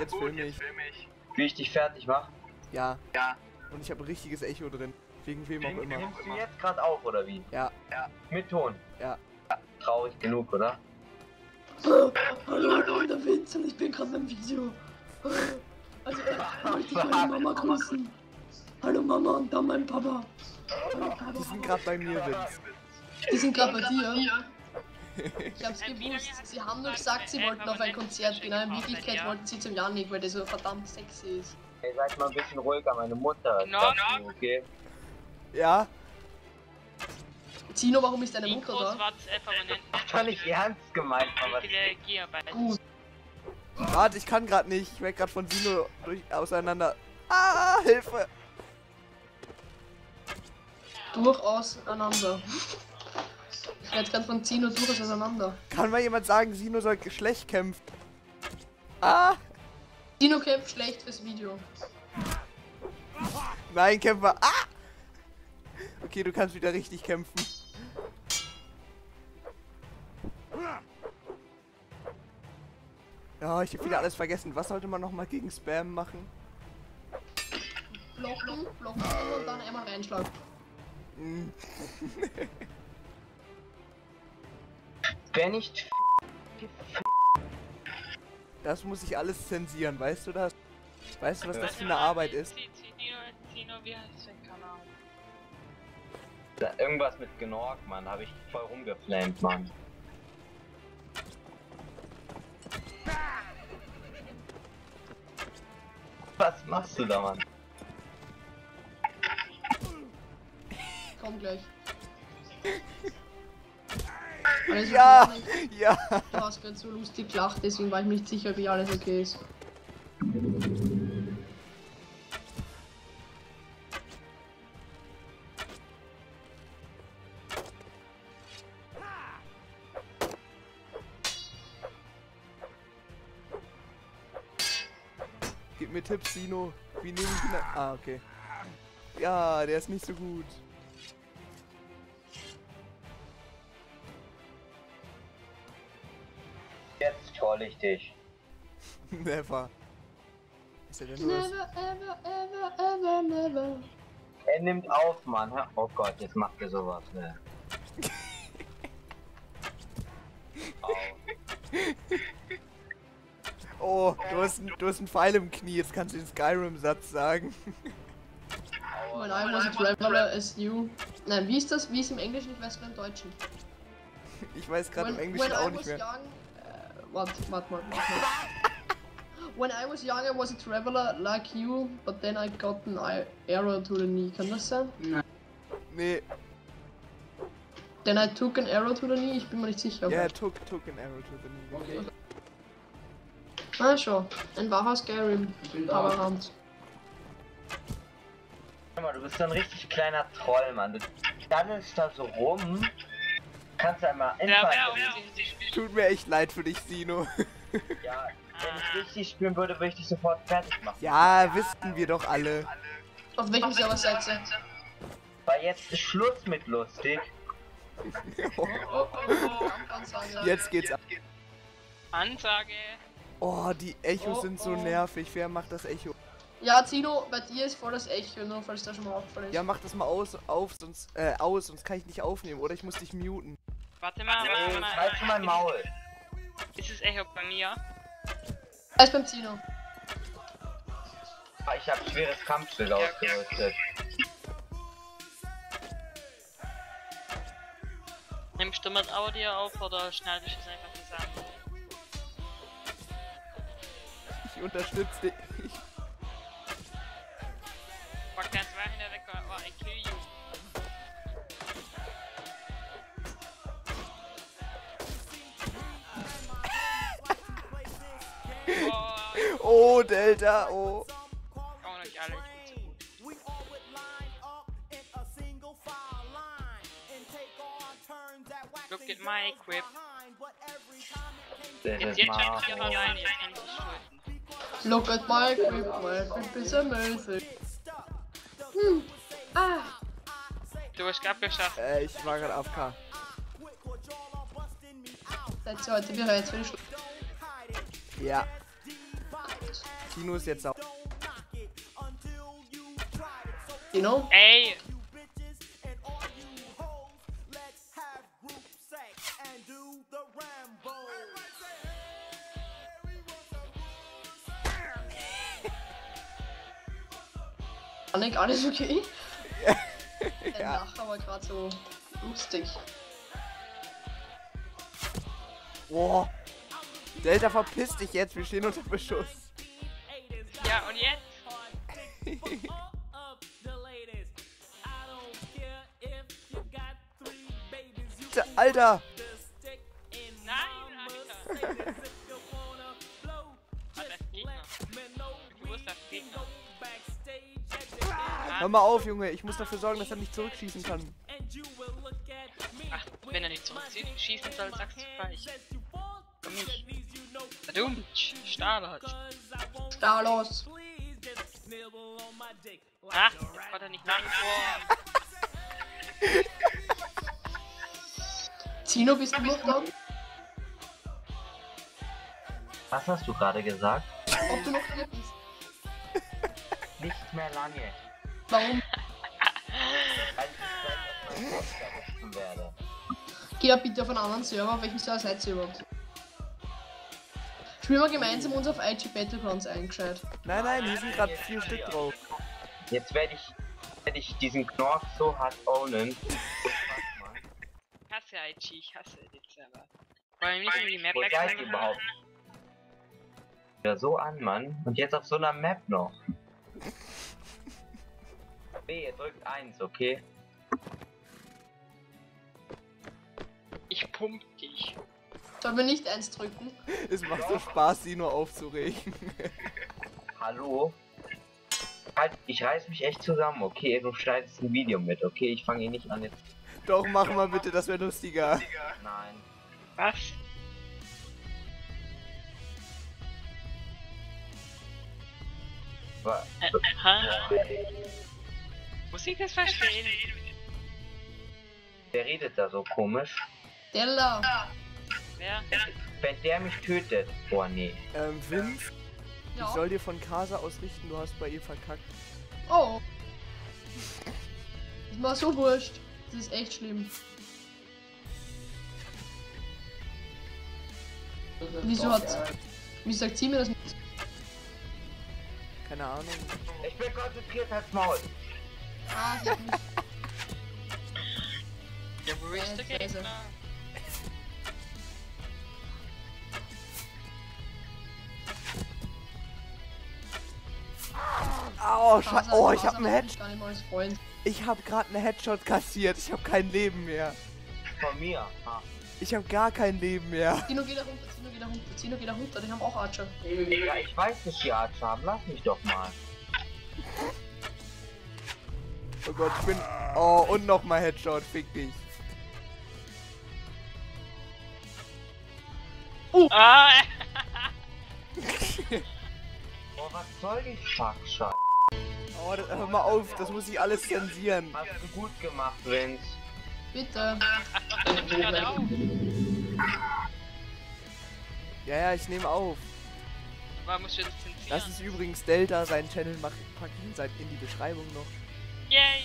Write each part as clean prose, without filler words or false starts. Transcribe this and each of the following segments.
jetzt filme ich. Wie ich dich fertig mache? Ja. Ja. Und ich habe ein richtiges Echo drin. Wegen wem auch immer. Nimmst du jetzt gerade auf, oder wie? Ja. Ja. Mit Ton? Ja. Ja. Traurig genug, oder? Hallo Leute, Vince, ich bin gerade im Video. Also, ich wollte meine Mama grüßen. Hallo Mama und dann mein Papa. Die sind gerade bei mir, Vince. Die sind gerade bei dir? Ich hab's gewusst. Sie haben nur gesagt, sie wollten auf ein Konzert gehen. In Wirklichkeit wollten sie zum Janik, weil der so verdammt sexy ist. Hey, seid mal ein bisschen ruhiger, meine Mutter. Genau. Okay. Ja? Zino, warum ist deine Mutter da? Das war nicht ernst gemeint, aber... Gut. Warte, ich kann gerade nicht. Ich werd gerade von Zino auseinander... Ah, Hilfe! Durchaus auseinander. Ich werde gerade von Zino durchaus auseinander. Kann mal jemand sagen, Zino soll schlecht kämpfen? Ah! Zino kämpft schlecht fürs Video. Nein, Kämpfer! Ah! Okay, du kannst wieder richtig kämpfen. Ja, ich hab wieder alles vergessen. Was sollte man nochmal gegen Spam machen? Blocken, blocken und dann einmal reinschlagen. Wer nicht das muss ich alles zensieren, weißt du das? Weißt du, was das für eine Arbeit ist? Wie heißt der Kanal? Da, irgendwas mit Genorg, Mann, habe ich voll rumgeflammt, Mann. Was machst du da, Mann? Komm gleich. Also, ja, ja. Du hast gerade so lustig gelacht, deswegen war ich nicht sicher, ob hier alles okay ist. Gib mir Tipps, Zino. Wie nehme ich ihn? Ah, okay. Ja, der ist nicht so gut. Jetzt troll ich dich. Never. Ist er denn los? Never, ever, ever, ever, never. Er nimmt auf, Mann. Oh Gott, jetzt macht er sowas, ne? Oh, du hast einen Pfeil im Knie, jetzt kannst du den Skyrim-Satz sagen. When I was a traveler as you. Nein, wie ist das? Wie ist im Englischen? Ich weiß gerade im Deutschen. Ich weiß gerade im Englischen auch nicht mehr. Warte. When I was young, I was a traveler like you, but then I got an arrow to the knee. Kann das sein? Nein. Nee. Then I took an arrow to the knee? Ich bin mir nicht sicher. Ja, yeah, took an arrow to the knee. Okay. Na schon. Ein wahrer Skyrim. Aber Hand. Du bist so ein richtig kleiner Troll, Mann. Dann ist da so rum. Kannst du einmal ja. Tut mir echt leid für dich, Zino. Ja, wenn ich richtig spielen würde, würde ich dich sofort fertig machen. Ja, wüssten wir doch alle. Auf welchem Server seid ihr? Weil jetzt ist Schluss mit lustig. Oh. Jetzt geht's ab. Ansage. Oh, die Echos sind so nervig. Wer macht das Echo? Ja, Zino, bei dir ist voll das Echo, nur falls das schon mal aufgefallen ist. Ja, mach das mal aus, sonst kann ich nicht aufnehmen, oder ich muss dich muten. Warte mal, halt mal mein Maul. Ist das Echo bei mir? Alles beim Zino. Ich hab schweres Kampfbild ausgerüstet. Nimmst du mit Audio auf, oder schneide ich es einfach zusammen? Ich unterstütze dich. Fuck, that's right in the record. Oh, I kill you. Oh, Delta, oh. Look at my equip. Look at my equip, my equip is amazing. Ah. Du hast abgeschafft. Ich war gerade AFK. Seid ihr heute bereit für die Schule? Ja. Kino ist jetzt auch. Kino? Ey! Janik, alles okay? Der Lacher war gerade so lustig. Boah! Delta, verpiss dich jetzt, wir stehen unter Beschuss. Ja, und jetzt? Alter! Nein, Alter! Du musst das Gegner. Hör mal auf, Junge, ich muss dafür sorgen, dass er nicht zurückschießen kann. Ach, wenn er nicht zurückschießen soll, sagst du gleich. Komm nicht. Verdammt, Starlos. Ach, jetzt kommt er nicht nach vor. Zino, bist du noch? Was hast du gerade gesagt? Ob du noch hier bist? Nicht mehr lange. Warum? Weil ich gleich werde. Geh ja bitte auf einen anderen Server, auf welchem Server seid ihr überhaupt? Spielen wir gemeinsam uns auf IG Battlegrounds eingeschaltet. Nein, nein, hier sind gerade 4 Stück drauf. Jetzt werde ich diesen Knorr so hart ownen. Ich hasse IG, ich hasse den Server. Vor allem nicht über die Map wechseln überhaupt. Ja, so an, Mann. Und jetzt auf so einer Map noch. B, ihr drückt 1, okay? Ich pump dich. Sollen wir nicht 1 drücken? Es macht so Spaß, sie nur aufzuregen. Hallo? Halt, ich reiß mich echt zusammen, okay? Du schneidest ein Video mit, okay? Ich fange ihn nicht an jetzt. Doch, mach mal bitte, das wäre lustiger. Nein. Was? Muss ich das verstehen? Der redet da so komisch. Delta! Wer? Wenn der mich tötet. Boah, nee. Vince? Ja. Ich soll dir von Kasa ausrichten, du hast bei ihr verkackt. Oh! Das war so wurscht. Das ist echt schlimm. Wieso hat's... Wieso sagt sie mir das nicht? Keine Ahnung. Ich bin konzentriert als Maul. Ah, sie hat mich. Ja, wo ist der Käse? Oh, Scheiße. Oh, ich hab einen Headshot. Ich hab grad einen Headshot kassiert. Ich hab kein Leben mehr. Von mir? Ah. Ich hab gar kein Leben mehr. Zino, geh da runter, Zino, geh da runter, Zino, geh da runter. Die haben auch Archer. Ja, ich weiß, dass die Archer haben. Lass mich doch mal. Oh Gott, ich bin... Oh, und nochmal Headshot. Fick dich. Ah. Oh, was soll die Fuck-Scheiße? Oh, das, hör mal auf, das muss ich alles zensieren. Hast du gut gemacht, Vince. Bitte. Ja, ja, ich nehme auf. Man muss jetzt zensieren. Das ist übrigens Delta, seinen Channel macht, packt ihn in die Beschreibung noch. Yay!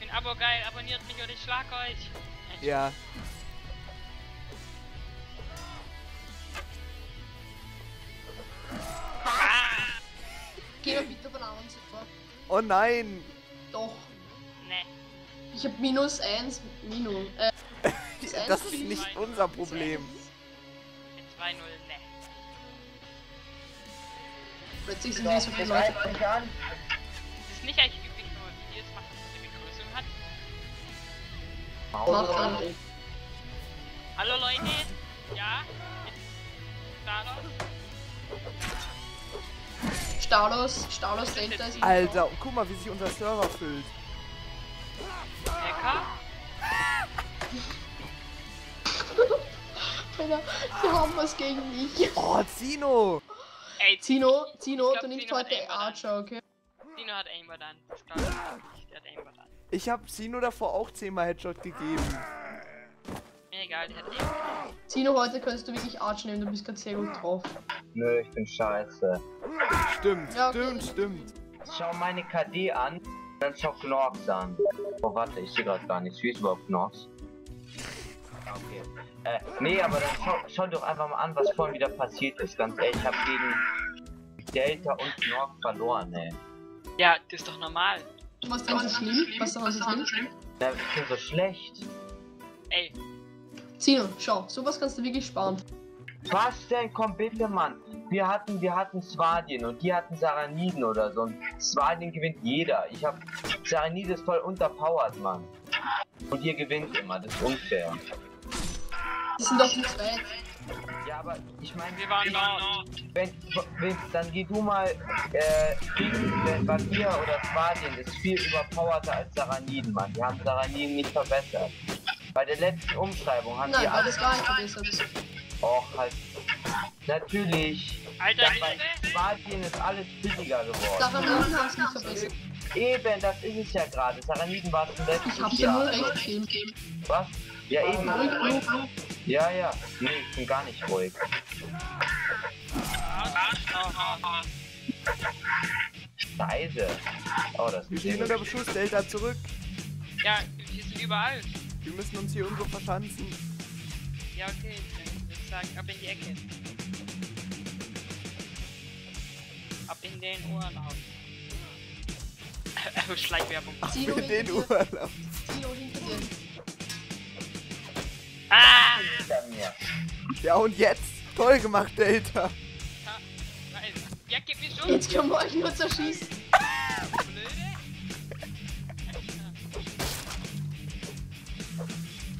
Ein Abo geil, abonniert mich und ich schlag euch. Ja. Geh mal bitte von anderen sofort. Oh nein! Doch. Nee. Ich hab -1, Minus. Das ist nicht unser Problem. 2-0, ne. Plötzlich sind wir so viele Leute. Das ist nicht eigentlich üblich, nur Videos macht, dass man Begrüßung hat. Hallo. Hallo Leute! Ja? Starlos, Delta ist... Alter, guck mal, wie sich unser Server füllt. Lecker? Alter, sie haben was gegen mich. Oh, Zino! Ey, Zino, du nimmst heute Archer, okay? Zino hat Aimbot an. Der hat Aimbot an. Ich hab Zino davor auch 10-mal Headshot gegeben. Ja, mir egal, die hätten eh. Zino, heute könntest du wirklich Arsch nehmen, du bist gerade sehr gut drauf. Nö, ich bin scheiße. Stimmt, ja, okay. Stimmt. Schau meine KD an, dann schau Knorks an. Oh, warte, ich sehe gerade gar nichts. Wie ist überhaupt Knorks? Okay. Nee, aber dann schau doch einfach mal an, was vorhin wieder passiert ist. Ganz ehrlich, ich hab gegen Delta und Nord verloren, ey. Ja, das ist doch normal. Was da was schlimm? Was da was schlimm? Ja, ich bin so schlecht. Ey. Zino, schau, sowas kannst du wirklich sparen. Was denn? Komm bitte, Mann. Wir hatten Swadien und die hatten Saraniden oder so. Und Swadien gewinnt jeder. Ich hab... Saraniden ist voll unterpowered, Mann. Und ihr gewinnt immer, das ist unfair. Die sind doch nicht weit. Ja, aber ich meine, wir waren Nord. Vince, dann geh du mal gegen Vampir oder Swadien ist viel überpowerter als Saraniden, Mann. Die haben Saraniden nicht verbessert. Bei der letzten Umschreibung haben die alles verbessert. Och, halt. Natürlich. Alter, bei Swadien ist alles billiger geworden. Saraniden haben es nicht verbessert. Eben, das ist es ja gerade. Saraniden war es im letzten Jahr. Ich hab dir nur recht viel gegeben. Was? Ja, eben. Ruhig. Ja, ja. Nee, ich bin gar nicht ruhig. Scheiße. Oh, das ist. Wir stehen unter Beschuss, Delta, zurück. Ja, wir sind überall. Wir müssen uns hier irgendwo verschanzen. Ja, okay. Ich würde sagen, ab in die Ecke. Ab in den Uhrenhaus. Schleichwerbung. Zino in den Uhrenhaus. Zino hinter dir. Ah! Ja, und jetzt? Toll gemacht, Delta. Ja, nein. Ja, gib mir schon. Jetzt können wir euch nur zerschießen. Blöde.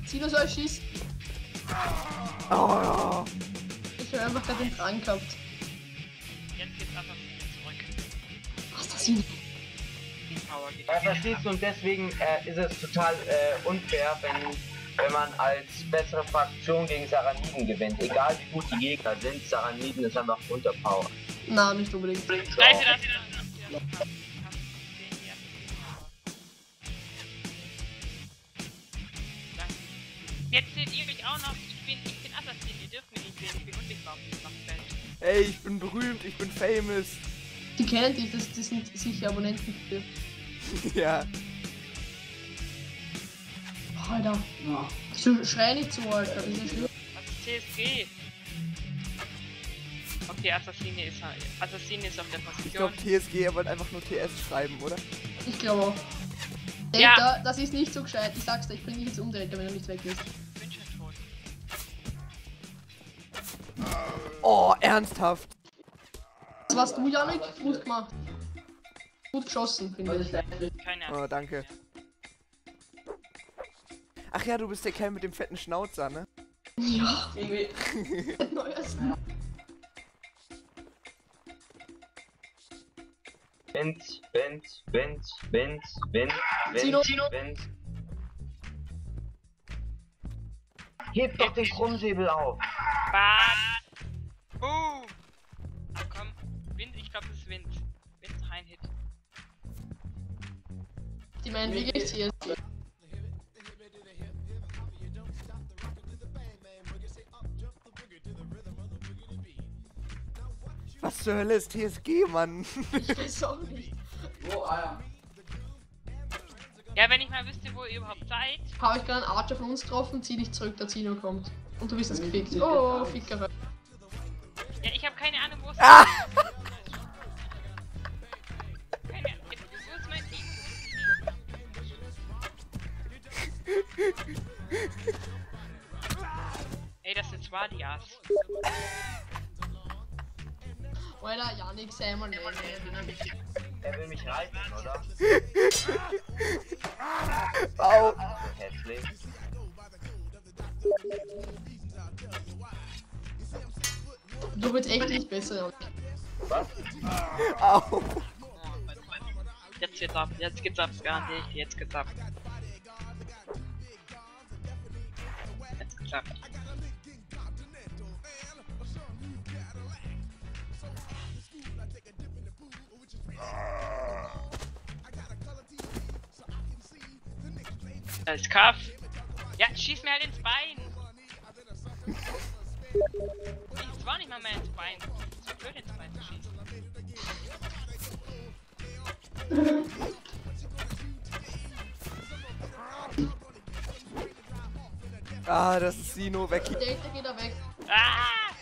Zino soll schießen. Oh. Ich hab einfach gerade den Drang gehabt. Jetzt geht's einfach zurück. Was ist das hier? Verstehst du, und deswegen ist es total unfair, wenn man als bessere Fraktion gegen Saraniden gewinnt. Egal wie gut die Gegner sind, Saraniden ist einfach unterpowered. Na, nicht unbedingt. So. Jetzt seht ihr mich auch noch. Ich bin Assassin, ihr dürft mich nicht sehen. Ich bin unbekannt, ich mach Feld. Ey, ich bin berühmt, ich bin famous. Die kennen dich, das sind sicher Abonnenten für. Ja. Alter. Ja. Schrei nicht so, Alter. Das ist schlimm. Was ist TSG? Okay, Assassine ist auf der Position. Ich glaube, TSG, er wollte einfach nur TS schreiben, oder? Ich glaube auch. Delta, ja. Das ist nicht so gescheit. Ich sag's dir, ich bring dich jetzt um, Delta, wenn du nicht weg bist. Ich bin schon tot. Oh, ernsthaft. Das warst du, Janik? Gut gemacht. Gut geschossen, finde ich. Keine Ahnung. Oh, danke. Ach ja, du bist der Kerl mit dem fetten Schnauzer, ne? Ja, irgendwie. Neues. Vince. Heb doch den Krummsäbel auf. Was? Boom. Ach komm, Wind, ich glaube, das ist Wind. Wind ist ein Hit. Die meinen wirklich hier. Was zur Hölle ist TSG, Mann? Ich weiß auch nicht. Oh, Alter. Ja, wenn ich mal wüsste, wo ihr überhaupt seid. Habe ich gerade einen Archer von uns getroffen, zieh dich zurück, der Zino kommt. Und du bist das gefickt. Oh, Ficker. Ja, ich habe keine Ahnung, wo es ist. Ah! Keine Ahnung, wo ist mein Team? Ey, das sind Swadias. Alter, Janik, sei mal nett. Er will mich reißen, oder? Au! Herzlich. Du bist echt nicht besser. Was? Au! Jetzt geht's ab, garantiert, jetzt geht's ab. Als Kaff. Ja, schieß mir halt ins Bein. Es war nicht mal mehr ein Bein. Es war blöd, ins Bein zu schießen. Ah, das ist Zino weg. Der geht da weg. Ah!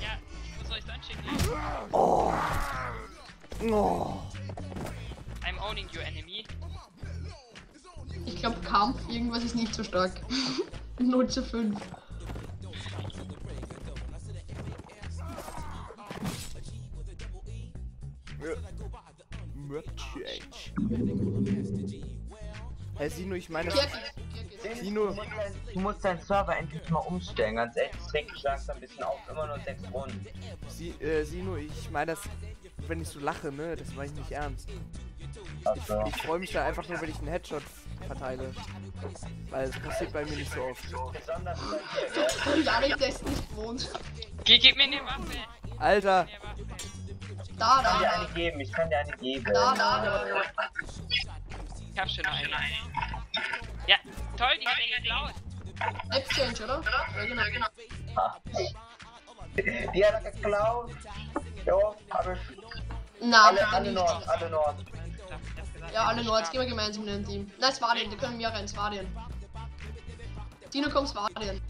Ja, wo soll ich dann schicken? Oh! Oh! I'm owning your enemy. Ich glaube, Kampf, irgendwas ist nicht so stark. 0 zu 5. Hey, Zino, ich meine... Zino, du musst deinen Server endlich mal umstellen, ganz ehrlich, das trägt dich langsam ein bisschen auf, immer nur 6 Runden. Zino, ich meine das, wenn ich so lache, ne, das meine ich nicht ernst. Also. Ich freue mich da einfach nur, wenn ich einen Headshot verteile, weil das passiert bei mir nicht so oft. Besonders bei dir, Janik, der ist nicht gewohnt. Gib mir eine Waffe! Alter! Da! Ich kann dir eine geben, Da! Ich hab schon eine. Ja, toll, die Stelle ist laut. Exchange, oder? Ja, genau. Die hat er geklaut. Jo, hab ich. Na, alle Nord. Ja, alle Nord, jetzt gehen wir gemeinsam in ein Team. Nein, Swadien, die können wir rein, Swadien. Zino, komm, Swadien.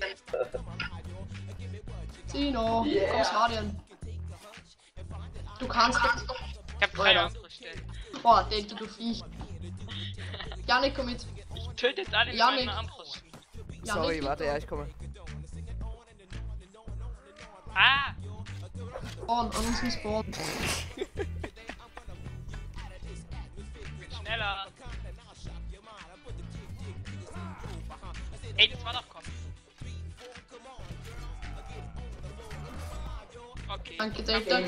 Zino, komm, Swadien. Du kannst das. Ich hab 3 andere Stellen. Boah, Delta, du Viech. Janik, komm mit. Ich töte jetzt alle mit meinen Armbrüsten. Sorry, warte, ich komme. Ah! Spawn, an uns gespawnt. Schneller! Ey, das war doch kommen. Okay. Danke, Delta.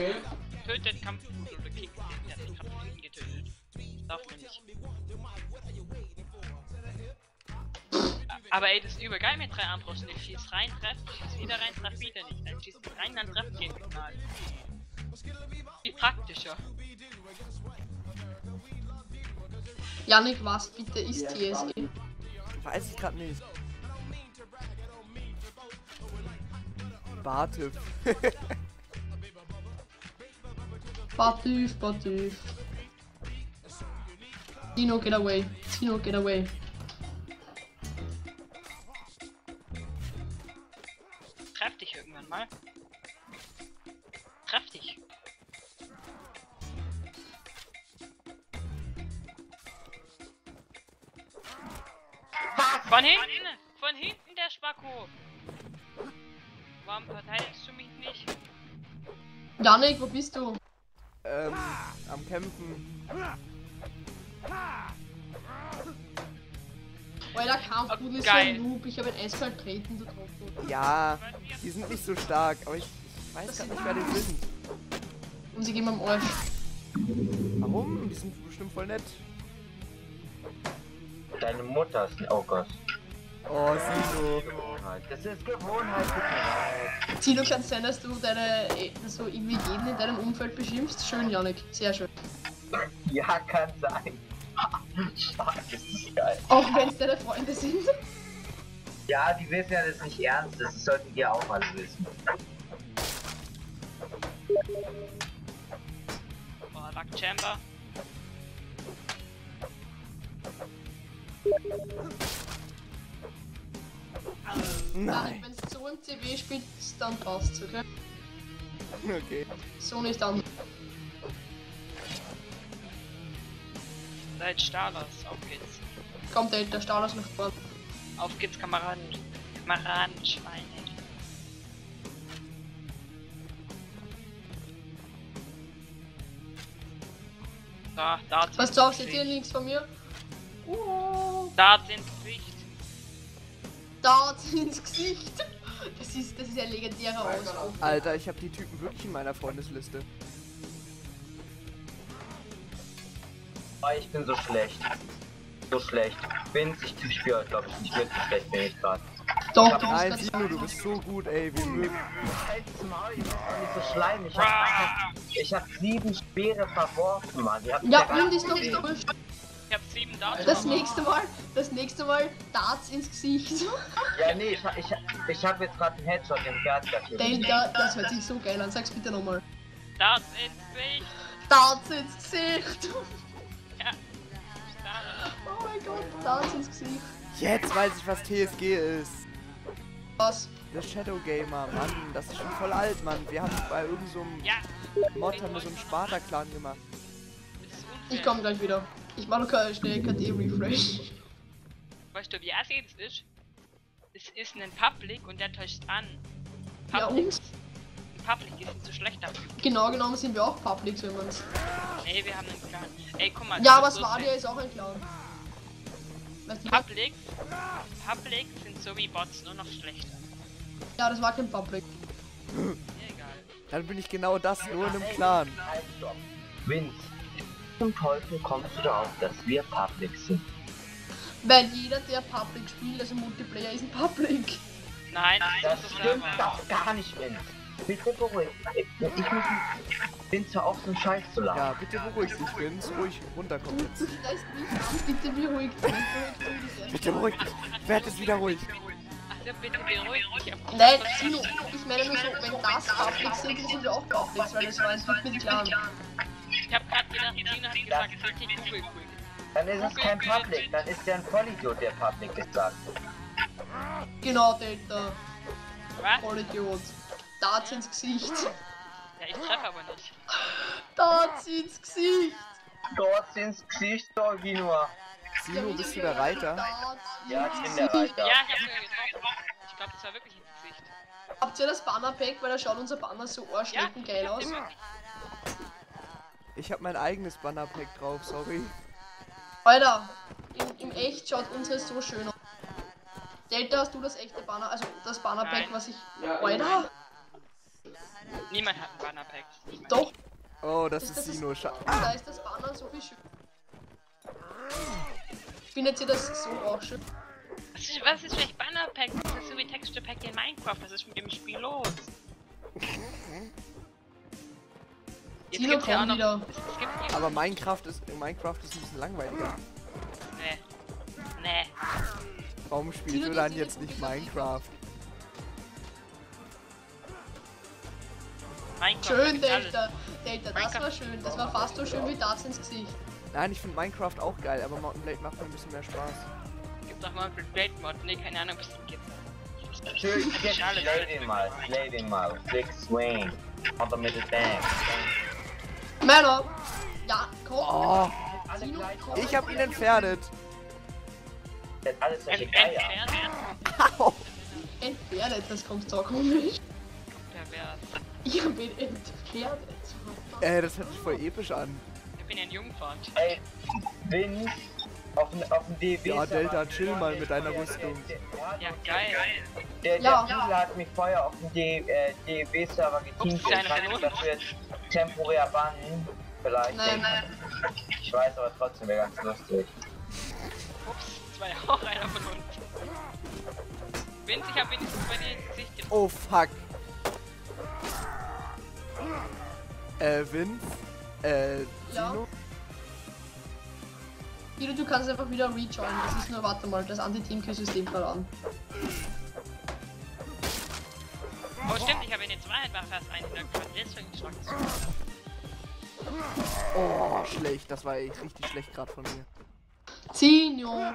Tötet Kampf. Oder Kick. Ja, ich hab den Kick getötet. Darf man nicht. Aber ey, das ist übel geil mit 3 Armbrüsten. Ich schieß rein, treff, schieß wieder rein, treff wieder nicht. Dann schießt rein, dann treff den Signal. Viel praktischer. Janik, was bitte ist TSG? Weiß ich grad nicht. Bartif. Bartif. Zino, get away. Zino, get away. Treff dich irgendwann mal. Treff dich. Was? Von hinten der Spacko. Warum verteidigst du mich nicht? Janik, wo bist du? Am Kämpfen. Alter, Kampfbuden ist so ein Noob, ich hab ein S-Fall treten getroffen. Ja, die sind nicht so stark, aber ich weiß gar nicht, wer den wissen. Und sie gehen am Arsch. Warum? Die sind bestimmt voll nett. Deine Mutter ist ein August. Oh, Zino. Das ist Gewohnheit. Zino, kann es sein, dass du deine, so irgendwie jeden in deinem Umfeld beschimpfst? Schön, Janik, sehr schön. Ja, kann sein. Stark, das ist geil. Auch wenn es deine Freunde sind? Ja, die wissen ja, das ist nicht ernst. Das sollten wir auch alle wissen. Boah, Luck Chamber. Nein. Wenn es so im CW spielt, dann passt's, okay? Okay. So nicht dann. Seid Starlos, auf geht's. Kommt der Starlos nach vorne. Auf geht's, Kameraden. Kameradenschweine. Da sind Passt auf, steht hier links von mir. Dart ins Gesicht. Dart ins Gesicht. Das ist ein legendärer Ausruf. Alter, ich hab die Typen wirklich in meiner Freundesliste. Ich bin so schlecht. Vince, ich spiele glaube ich nicht wirklich schlecht, bin ich gerade. Doch, nein, Zino, du bist so gut, ey, wie möglich. Halt's Maul, ich bin nicht so schleimig. Ich hab 7 Speere verworfen, Mann. Ja, und ich noch nicht. Ich hab 7 Darts. Das nächste Mal Darts ins Gesicht. Ja, nee, ich hab jetzt gerade einen Headshot im Garten. Delta, das hört sich so geil an. Sag's bitte nochmal. Darts ins Gesicht. Darts ins Gesicht. Ja. Oh mein Gott, Darts ins Gesicht. Jetzt weiß ich, was TSG ist. Was? Der Shadow Gamer, Mann, das ist schon voll alt, Mann. Wir haben bei irgendeinem Mod haben wir so einen Sparta-Clan gemacht. Ich komm gleich wieder. Ich mach noch schnell KD-Refresh. Weißt du, wie jetzt ist? Es ist ein Public und der täuscht an. Public. Ja, und? Public ist nicht so schlecht dafür. Genau genommen sind wir auch Public, so man's. Ey, wir haben einen Clan. Ey, guck mal. Ja, aber Swadien ist auch ein Clan. Weißt du, Public sind so wie Bots, nur noch schlechter. Ja, das war kein Public. Egal. Dann bin ich genau das, nur in einem Clan. Vince. Zum Teufel kommst du darauf, dass wir Public sind? Weil jeder, der Public spielt, also Multiplayer, ist ein Public. Nein, das stimmt doch gar nicht, Vince. Bitte beruhig dich. Ich muss Vince auf so einen Scheiß zu lachen. Ja, bitte beruhig dich, Vince. Ruhig runterkommen. Bitte beruhig dich. Bitte beruhig dich. Werd es wieder ruhig. Bitte beruhig dich. Nein, Zino, ich meine nur so, wenn das Public sind wir auch Publics, weil das war ein Typ mit Clan. Ich hab grad gedacht, Athena hat gesagt, ich sag dir Google. Dann ist es kein Public, dann ist der ein Vollidiot, der Public gesagt. Genau, Delta. Was? Vollidiot. Darts ins Gesicht. Ja, ich treffe aber nicht. Darts ins Gesicht. Darts ins Gesicht, Original. Zino, bist du der Reiter? Ja, ich bin der Reiter. Ja, ich hab's getroffen. Ich glaub, das war wirklich ins Gesicht. Habt ihr das Banner-Pack? Weil da schaut unser Banner so arschlecken geil aus. Ich hab mein eigenes Bannerpack drauf, sorry. Alter, im Echt schaut unseres so schön aus. Delta, hast du das echte Banner, also das Bannerpack, was ich... Ja, Alter! Niemand hat ein Bannerpack. Doch! Oh, das ist Zino, schade. Da ist das Banner so viel schön. Findet ihr das so auch schön? Was ist für ein Bannerpack? Das ist so wie Texture-Pack in Minecraft, was ist mit dem Spiel los? Jetzt gibt's ja auch noch, aber Minecraft ist ein bisschen langweiliger. Nee. Warum spielst du dann jetzt nicht Minecraft? Schön, Delta, das war schön. Das war fast so schön wie Darts ins Gesicht. Nein, ich finde Minecraft auch geil, aber Mountain Blade macht mir ein bisschen mehr Spaß. Gibt doch Mountain Blade Mod, nee, keine Ahnung, was es gibt. Schön, play den mal. Big Swing. Aber mit dem Bang. Männer! Ja, komm! Oh. Ich hab ihn entfernet! Das ist alles solche Geier. Entfernet, das kommt doch komisch. Ich hab ihn entfernet. Das hört sich voll episch an. Ich bin ein Jungfahrt. Ey, Vince, auf dem DEW-Server. Ja, Delta, chill mal mit deiner Rüstung. Ja, geil. Der Kula hat mich vorher auf dem DEW-Server geteamt und kann dafür temporär bannen. Vielleicht. Nein. Ich weiß, aber trotzdem wäre ganz lustig. Ups, das war ja auch einer von uns. Vince, ich hab wenigstens bei dir ins Gesicht getroffen. Oh fuck. Vince? Zino? Zino, du kannst einfach wieder rejoinen. Das ist nur, warte mal, das Anti-Team-Q-System voran. Oh stimmt, ich habe in den 200 war fast 100 Grad, deswegen schlag ich so. Oh, schlecht, das war echt richtig schlecht gerade von mir. Zino!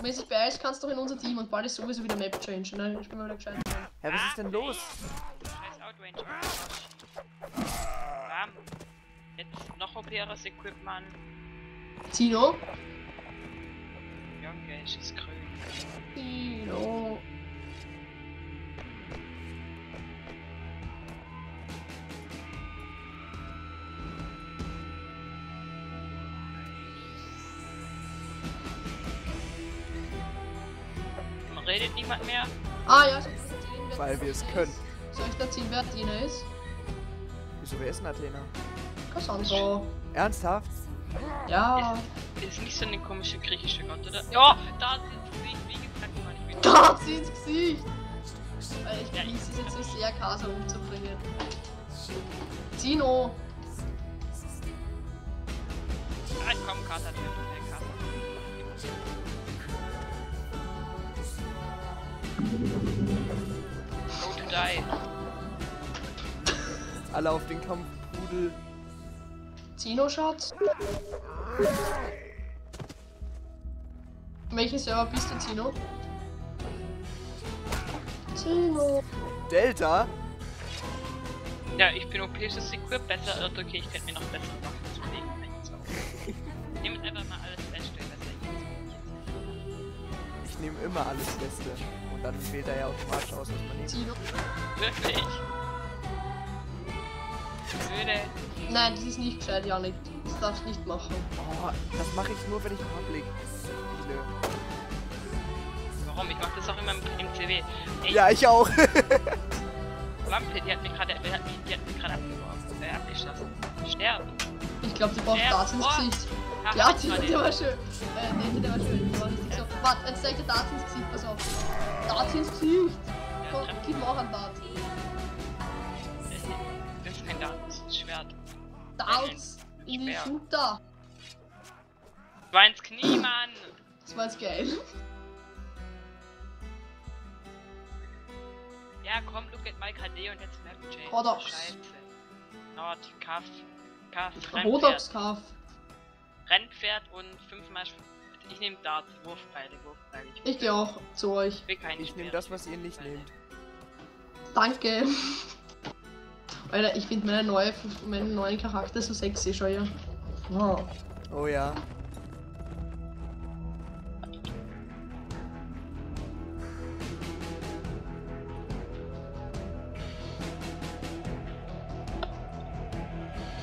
Wenn es beeilst, kannst du doch in unser Team und bald ist sowieso wieder Map Change, ne? Ich bin mal wieder gescheit. Ja, was ist denn los? Scheiß Outrange. Bam. Jetzt noch OP-eres Equipment. Zino? Junge, ich ist grün. Zino. Redet niemand mehr? Ah ja, soll ich erzählen, weil wir es können. Soll ich erzählen, wer Athena ist? Wieso, wer ist denn Athena? Kassandra. Ernsthaft? Ja. Ist nicht so eine komische griechische Gott, oder? Ja, da ins Gesicht, wie gesagt, Mann, ich bin... Da ins Gesicht! Weil ich genieße es jetzt so sehr, Kasa umzubringen. Zino! Nein, komm, Kasa, töte, Kasa. Go to die. Alle auf den Kampfpudel. Zino-Schatz? Welchen Server bist du, Zino? Zino. Delta? Ja, ich bin OP-Sys Secure besser. Okay, ich könnte mir noch besser machen. Nehmt einfach mal alles Beste, was ich jetzt. Ich nehme immer alles Beste. Und dann fehlt da ja automatisch aus, was man nimmt. Zino. Wirklich? Blöde. Nein, das ist nicht gescheit, Janik. Das darfst du nicht machen. Oh, das mache ich nur, wenn ich Public spiele. Warum? Ich mache das auch immer im CW. Ey. Ja, ich auch. Lampe, die hat mich gerade abgeworfen. Der hat mich geschossen. Sterben. Ich glaube, die braucht Darts ins Gesicht. Ach, ja, der war schön. Nee, der war schön. So. Warte, jetzt zeig dir Darts ins Gesicht. Pass auf. Darts ins Gesicht. Komm, gib mir auch einen Dart. Das ist kein Dart, das ist ein Schwert. Darts in die Shooter. Das war ins Knie, Mann. Das war ins geil. Ja, komm, look at my KD und jetzt Map Change. Rodox. Nord, Kaff. Kaff. Rodox, Kaff. Rennpferd und 5x5. Ich nehme Darts, Wurfpfeile, Wurfpfeile. Ich gehe auch zu euch. Ich nehme das, was ihr nicht nehmt. Danke. Alter, ich finde meinen neuen Charakter so sexy, schau ja. Wow. Oh ja.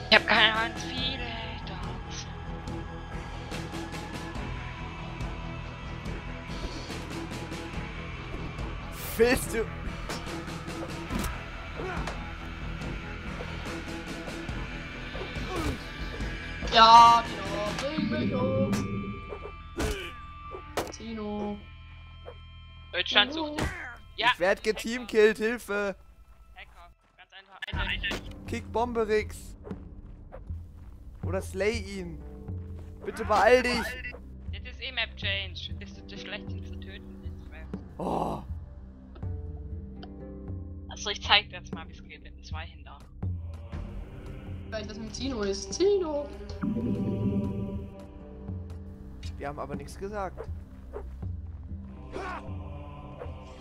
Ich hab keine Ahnung, viele Darts. Willst du? Ja, genau, bring mich um. Zino. Deutschland sucht dich. Ja. Ich werd geteamkillt, Hilfe. Hacker, ganz einfach. Kick Bomberix. Oder slay ihn. Bitte beeil dich. Jetzt ist eh Map Change. Bist du schlecht, ihn zu töten? Oh. Achso, ich zeig dir jetzt mal, wie es geht mit den zwei Händen. Weil das mit Zino ist. Zino! Wir haben aber nichts gesagt.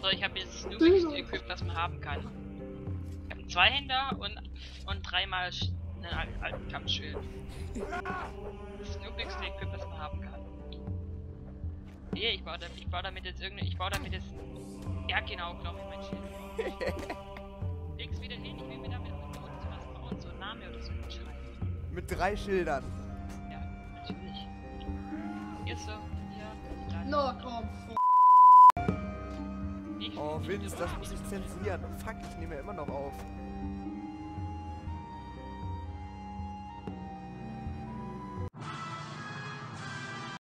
So, ich habe jetzt das nötigste Equip, was man haben kann. Ich habe einen Zweihänder und dreimal einen alten Kampfschild. Das nötigste Equip, was man haben kann. Nee, ich baue damit jetzt. Ja, genau, glaube ich, mein Schild. Leg's wieder hin, ich will mir damit. So ein Name oder so ein Scheiß. Mit 3 Schildern. Ja, natürlich. Jetzt so, ja. No, komm, oh, Vince, das muss ich zensieren. Fuck, ich nehme ja immer noch auf.